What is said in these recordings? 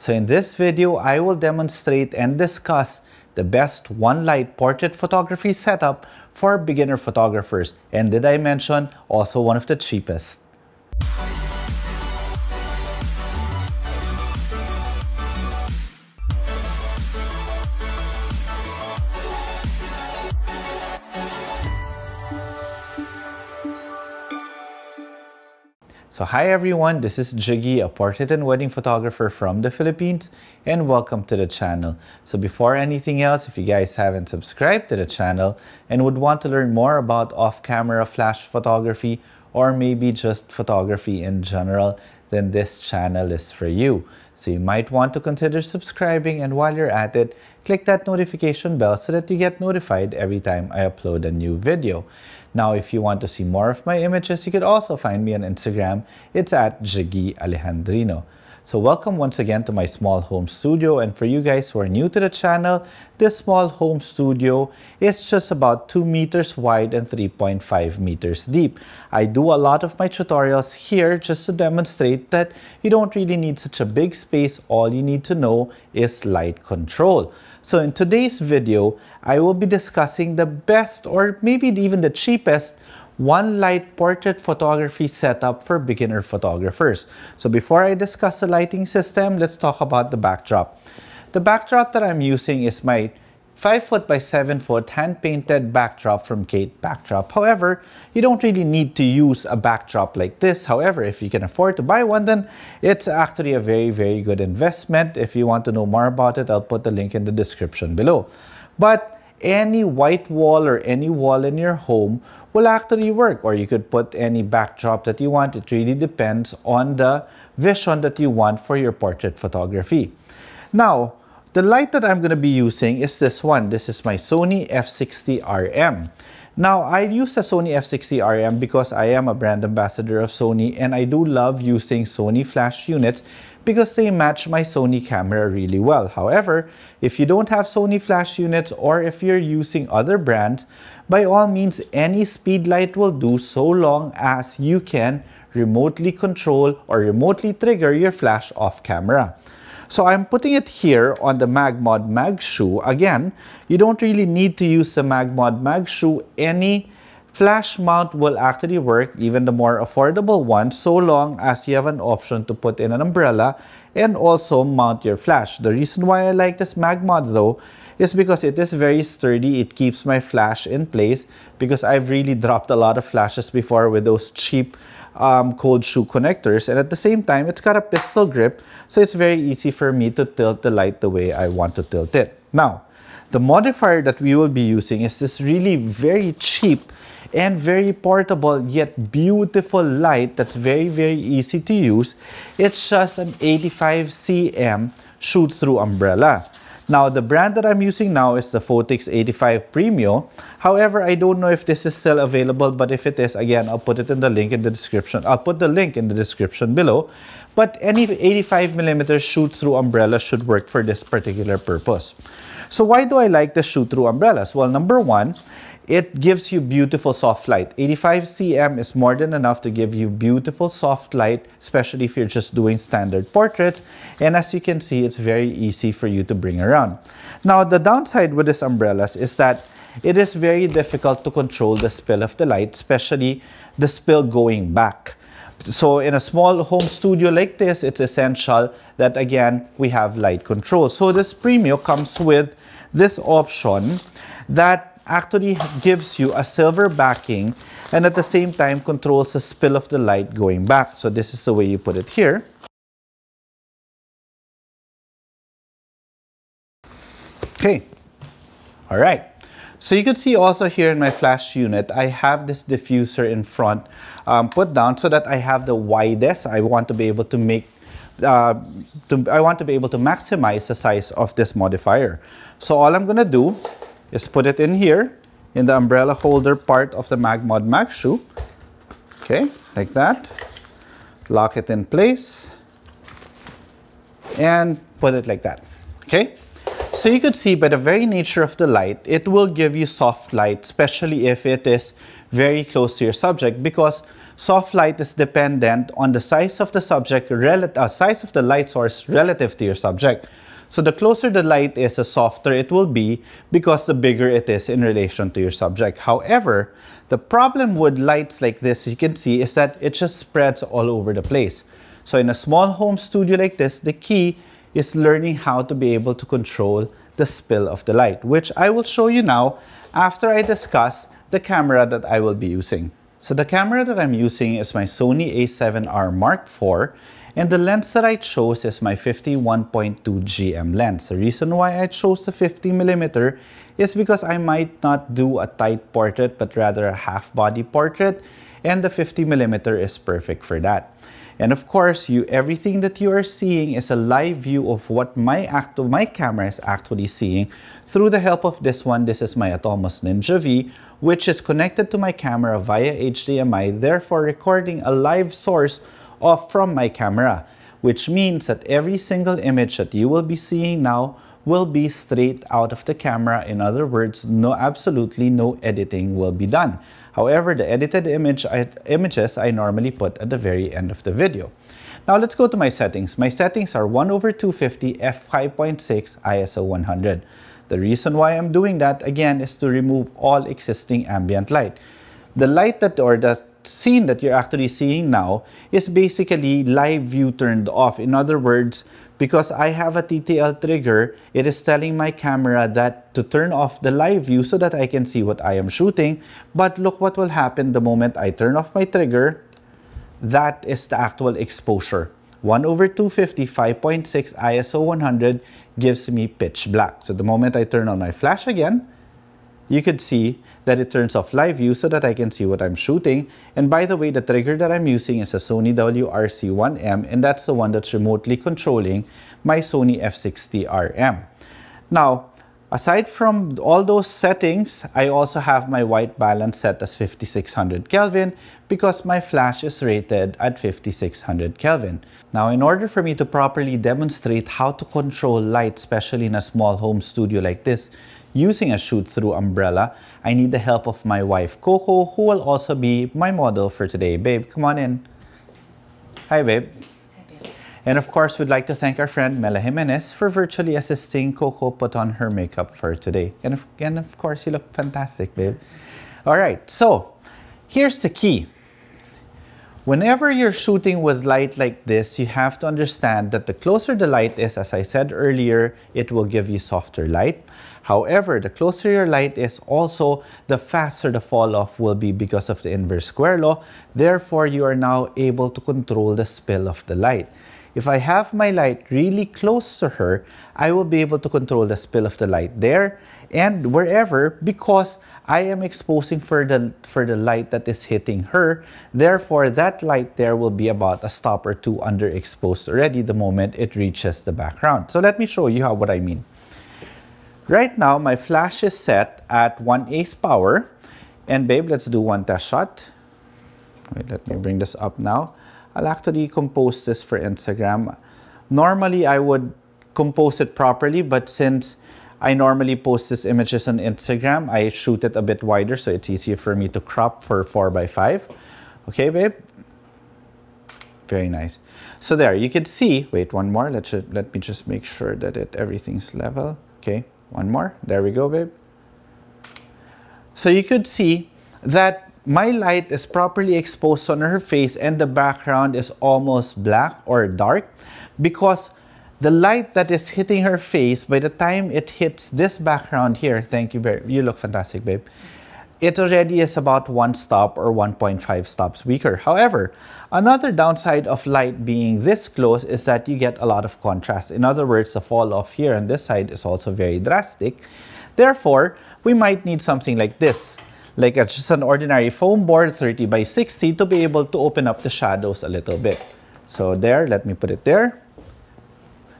So in this video, I will demonstrate and discuss the best one light portrait photography setup for beginner photographers. And did I mention also one of the cheapest? So hi everyone, this is Jiggie, a portrait and wedding photographer from the Philippines, and welcome to the channel. So before anything else, if you guys haven't subscribed to the channel and would want to learn more about off-camera flash photography or maybe just photography in general, then this channel is for you. So you might want to consider subscribing, and while you're at it, click that notification bell so that you get notified every time I upload a new video. Now, if you want to see more of my images, you could also find me on Instagram. It's at Jiggie Alejandrino. So welcome once again to my small home studio, and for you guys who are new to the channel, this small home studio is just about 2 meters wide and 3.5 meters deep. I do a lot of my tutorials here just to demonstrate that you don't really need such a big space. All you need to know is light control. So in today's video, I will be discussing the best or maybe even the cheapest one light portrait photography setup for beginner photographers. So before I discuss the lighting system, let's talk about the backdrop. The backdrop that I'm using is my 5 foot by 7 foot hand painted backdrop from Kate Backdrop. However, you don't really need to use a backdrop like this. However, if you can afford to buy one, then it's actually a very, very good investment. If you want to know more about it, I'll put the link in the description below. But any white wall or any wall in your home will actually work, or you could put any backdrop that you want. It really depends on the vision that you want for your portrait photography. Now, the light that I'm going to be using is this one. This is my Sony F60RM. Now, I use the Sony F60RM because I am a brand ambassador of Sony, and I do love using Sony flash units because they match my Sony camera really well. However, if you don't have Sony flash units, or if you're using other brands, by all means, any Speedlight will do, so long as you can remotely control or remotely trigger your flash off camera. So I'm putting it here on the MagMod MagShoe. Again, you don't really need to use the MagMod MagShoe. Any flash mount will actually work, even the more affordable one, so long as you have an option to put in an umbrella and also mount your flash. The reason why I like this MagMod though is because it is very sturdy. It keeps my flash in place because I've really dropped a lot of flashes before with those cheap cold shoe connectors, and at the same time it's got a pistol grip, so it's very easy for me to tilt the light the way I want to tilt it. Now, the modifier that we will be using is this really very cheap and very portable yet beautiful light that's very, very easy to use. It's just an 85 cm shoot-through umbrella. Now, the brand that I'm using now is the Phottix 85 Premio. However, I don't know if this is still available, but if it is, again, I'll put it in the link in the description. I'll put the link in the description below. But any 85mm shoot-through umbrella should work for this particular purpose. So why do I like the shoot-through umbrellas? Well, number one, it gives you beautiful soft light. 85 cm is more than enough to give you beautiful soft light, especially if you're just doing standard portraits. And as you can see, it's very easy for you to bring around. Now, the downside with these umbrellas is that it is very difficult to control the spill of the light, especially the spill going back. So in a small home studio like this, it's essential that, again, we have light control. So this Premio comes with this option that actually gives you a silver backing and at the same time controls the spill of the light going back. So this is the way you put it here. Okay, all right. So you can see also here in my flash unit, I have this diffuser in front put down so that I have the widest. I want to be able to make I want to be able to maximize the size of this modifier. So all I'm gonna do is put it in here in the umbrella holder part of the MagMod MagShoe. Okay, like that. Lock it in place and put it like that. Okay, so you could see by the very nature of the light, it will give you soft light, especially if it is very close to your subject, because soft light is dependent on the size of the light source relative to your subject. So the closer the light is, the softer it will be because the bigger it is in relation to your subject. However, the problem with lights like this, you can see, is that it just spreads all over the place. So in a small home studio like this, the key is learning how to be able to control the spill of the light, which I will show you now after I discuss the camera that I will be using. So the camera that I'm using is my Sony A7R Mark IV, and the lens that I chose is my 51.2 GM lens. The reason why I chose the 50mm is because I might not do a tight portrait, but rather a half body portrait, and the 50mm is perfect for that. And of course, everything that you are seeing is a live view of what my camera is actually seeing through the help of this one. This is my Atomos Ninja V, which is connected to my camera via HDMI, therefore recording a live source from my camera, which means that every single image that you will be seeing now will be straight out of the camera. In other words, absolutely no editing will be done. However, the edited images I normally put at the very end of the video. Now let's go to my settings. My settings are 1/250 f5.6 ISO 100. The reason why I'm doing that again is to remove all existing ambient light. The light that scene that you're actually seeing now is basically live view turned off. In other words, because I have a TTL trigger, it is telling my camera that to turn off the live view so that I can see what I am shooting. But look what will happen the moment I turn off my trigger. That is the actual exposure. 1/250 5.6 ISO 100 gives me pitch black. So the moment I turn on my flash again, you could see that it turns off live view so that I can see what I'm shooting. And by the way, the trigger that I'm using is a Sony WRC1M, and that's the one that's remotely controlling my Sony F60RM. Now, aside from all those settings, I also have my white balance set as 5600 Kelvin because my flash is rated at 5600 Kelvin. Now, in order for me to properly demonstrate how to control light, especially in a small home studio like this, using a shoot-through umbrella, I need the help of my wife, Coco, who will also be my model for today. Babe, come on in. Hi, babe. Hi, babe. And of course, we'd like to thank our friend, Mela Jimenez, for virtually assisting Coco put on her makeup for today. And of course, you look fantastic, babe. All right, so here's the key. Whenever you're shooting with light like this, you have to understand that the closer the light is, as I said earlier, it will give you softer light. However, the closer your light is, also the faster the fall off will be because of the inverse square law. Therefore, you are now able to control the spill of the light. If I have my light really close to her, I will be able to control the spill of the light there and wherever, because I am exposing for the light that is hitting her. Therefore, that light there will be about a stop or two underexposed already the moment it reaches the background. So let me show you what I mean. Right now, my flash is set at 1/8 power. And babe, let's do one test shot. Wait, let me bring this up now. I'll actually compose this for Instagram. Normally, I would compose it properly, but since I normally post these images on Instagram, I shoot it a bit wider, so it's easier for me to crop for 4x5. Okay, babe? Very nice. So there, you can see, wait, one more. Let me just make sure that everything's level. Okay. One more. There we go, babe. So you could see that my light is properly exposed on her face and the background is almost black or dark because the light that is hitting her face, by the time it hits this background here, thank you, babe. You look fantastic, babe. It already is about one stop or 1.5 stops weaker. However, another downside of light being this close is that you get a lot of contrast. In other words, the fall off here on this side is also very drastic. Therefore, we might need something like this, like just an ordinary foam board 30x60 to be able to open up the shadows a little bit. So there, let me put it there.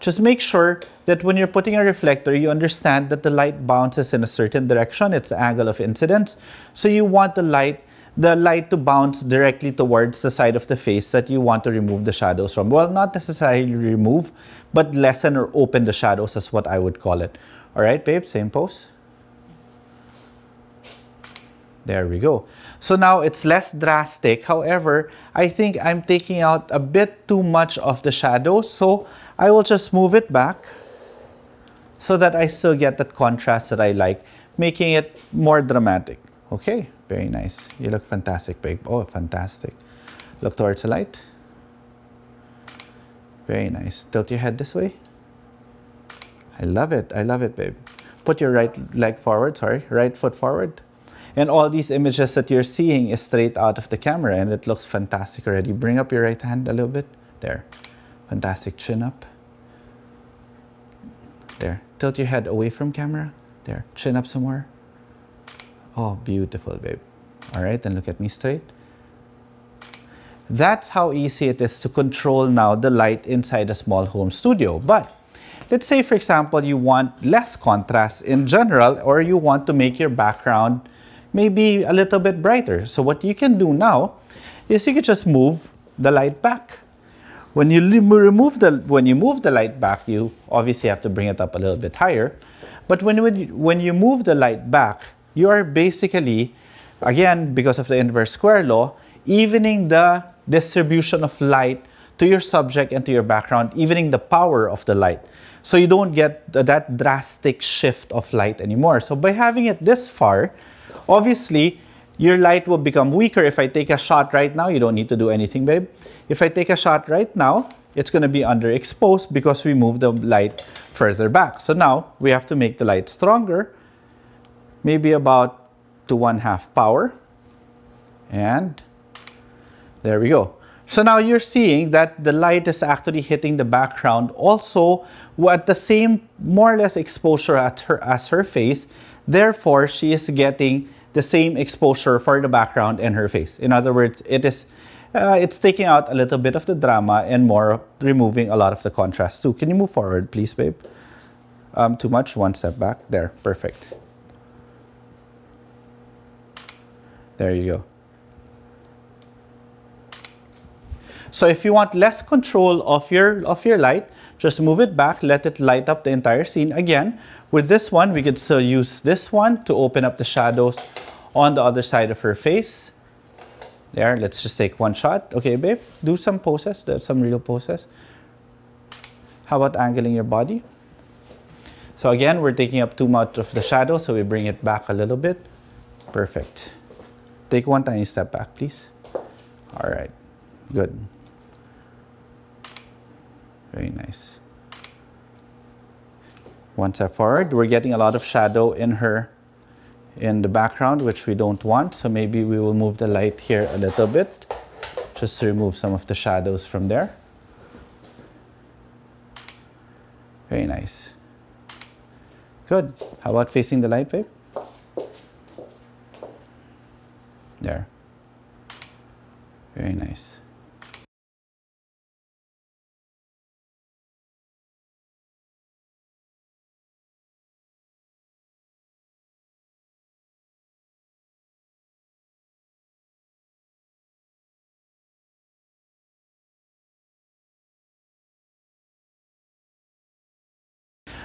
Just make sure that when you're putting a reflector, you understand that the light bounces in a certain direction. It's the angle of incidence. So you want the light to bounce directly towards the side of the face that you want to remove the shadows from. Well, not necessarily remove, but lessen or open the shadows is what I would call it. All right, babe, same pose. There we go. So now it's less drastic. However, I think I'm taking out a bit too much of the shadow. So I will just move it back so that I still get that contrast that I like, making it more dramatic. Okay, very nice. You look fantastic, babe. Oh, fantastic. Look towards the light. Very nice. Tilt your head this way. I love it. I love it, babe. Put your right leg forward, sorry, right foot forward. And all these images that you're seeing is straight out of the camera, and it looks fantastic already. Bring up your right hand a little bit. There. Fantastic. Chin up. There. Tilt your head away from camera. There. Chin up some more. Oh, beautiful, babe. All right, then look at me straight. That's how easy it is to control now the light inside a small home studio. But let's say, for example, you want less contrast in general, or you want to make your background maybe a little bit brighter. So what you can do now is you can just move the light back. When you move the light back, you obviously have to bring it up a little bit higher. But when you move the light back, you are basically, again, because of the inverse square law, evening the distribution of light to your subject and to your background, evening the power of the light. So you don't get that drastic shift of light anymore. So by having it this far, obviously, your light will become weaker. If I take a shot right now, you don't need to do anything, babe. If I take a shot right now, it's going to be underexposed because we moved the light further back. So now we have to make the light stronger, maybe about to 1/2 power. And there we go. So now you're seeing that the light is actually hitting the background also at the same more or less exposure as her face. Therefore, she is getting the same exposure for the background and her face. In other words, it is it's taking out a little bit of the drama and more removing a lot of the contrast too. Can you move forward, please, babe? Too much. One step back. There. Perfect. There you go. So if you want less control of your light, just move it back, let it light up the entire scene. Again, with this one, we could still use this one to open up the shadows on the other side of her face. There, let's just take one shot. Okay, babe, do some poses. There's some real poses. How about angling your body? So again, we're taking up too much of the shadow, so we bring it back a little bit. Perfect. Take one tiny step back, please. All right, good. Very nice. One step forward. We're getting a lot of shadow in the background, which we don't want. So maybe we will move the light here a little bit, just to remove some of the shadows from there. Very nice. Good. How about facing the light, babe? There. Very nice.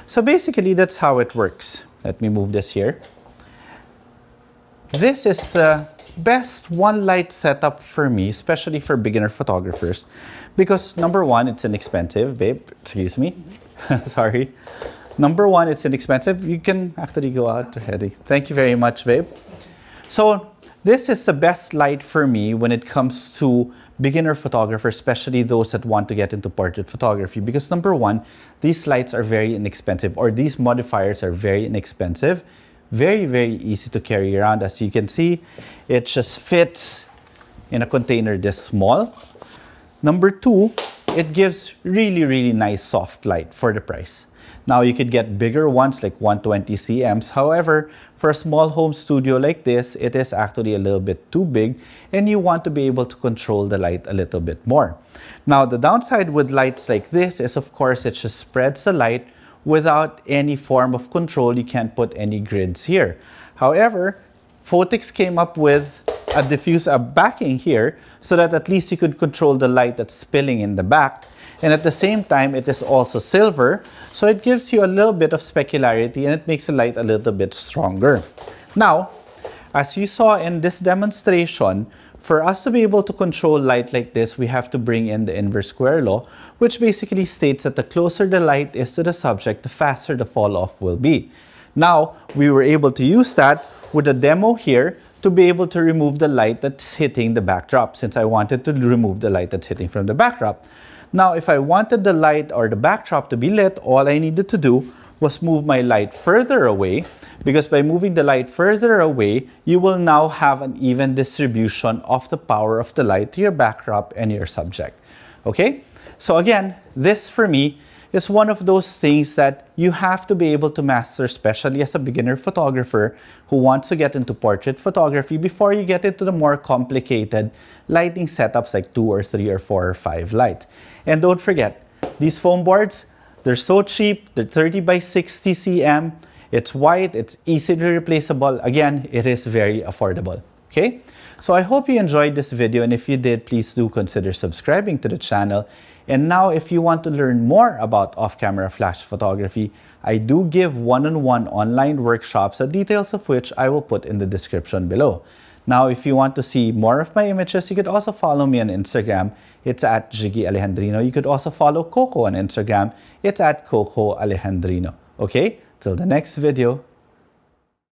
So basically, that's how it works. Let me move this here. This is the best one light setup for me, especially for beginner photographers, because number one, it's inexpensive, babe. Excuse me. Sorry. Number one, it's inexpensive. You can actually go out already. Thank you very much, babe. So this is the best light for me when it comes to beginner photographers, especially those that want to get into portrait photography, because number one, these lights are very inexpensive, or these modifiers are very inexpensive, very, very easy to carry around. As you can see, it just fits in a container this small. Number two, it gives really, really nice soft light for the price. Now you could get bigger ones like 120 cms. However, for a small home studio like this, it is actually a little bit too big, and you want to be able to control the light a little bit more. Now the downside with lights like this is, of course, it just spreads the light without any form of control. You can't put any grids here. However, Phottix came up with a diffuse backing here so that at least you could control the light that's spilling in the back. And at the same time, it is also silver, so it gives you a little bit of specularity, and it makes the light a little bit stronger. Now, As you saw in this demonstration, for us to be able to control light like this, we have to bring in the inverse square law, which basically states that the closer the light is to the subject, the faster the fall-off will be. Now, we were able to use that with a demo here to be able to remove the light that's hitting the backdrop, since I wanted to remove the light that's hitting from the backdrop. Now, if I wanted the light or the backdrop to be lit, all I needed to do was move my light further away, because by moving the light further away, you will now have an even distribution of the power of the light to your backdrop and your subject. Okay? So again, this for me is one of those things that you have to be able to master, especially as a beginner photographer who wants to get into portrait photography before you get into the more complicated lighting setups like 2 or 3 or 4 or 5 lights. And don't forget, these foam boards, they're so cheap. They're 30 by 60 cm. It's white. It's easily replaceable. Again, it is very affordable. Okay? So I hope you enjoyed this video, and if you did, please do consider subscribing to the channel. And now if you want to learn more about off-camera flash photography, I do give one-on-one online workshops, the details of which I will put in the description below. Now, if you want to see more of my images, you could also follow me on Instagram. It's at Jiggie Alejandrino. You could also follow Coco on Instagram. It's at Coco Alejandrino. Okay, till the next video.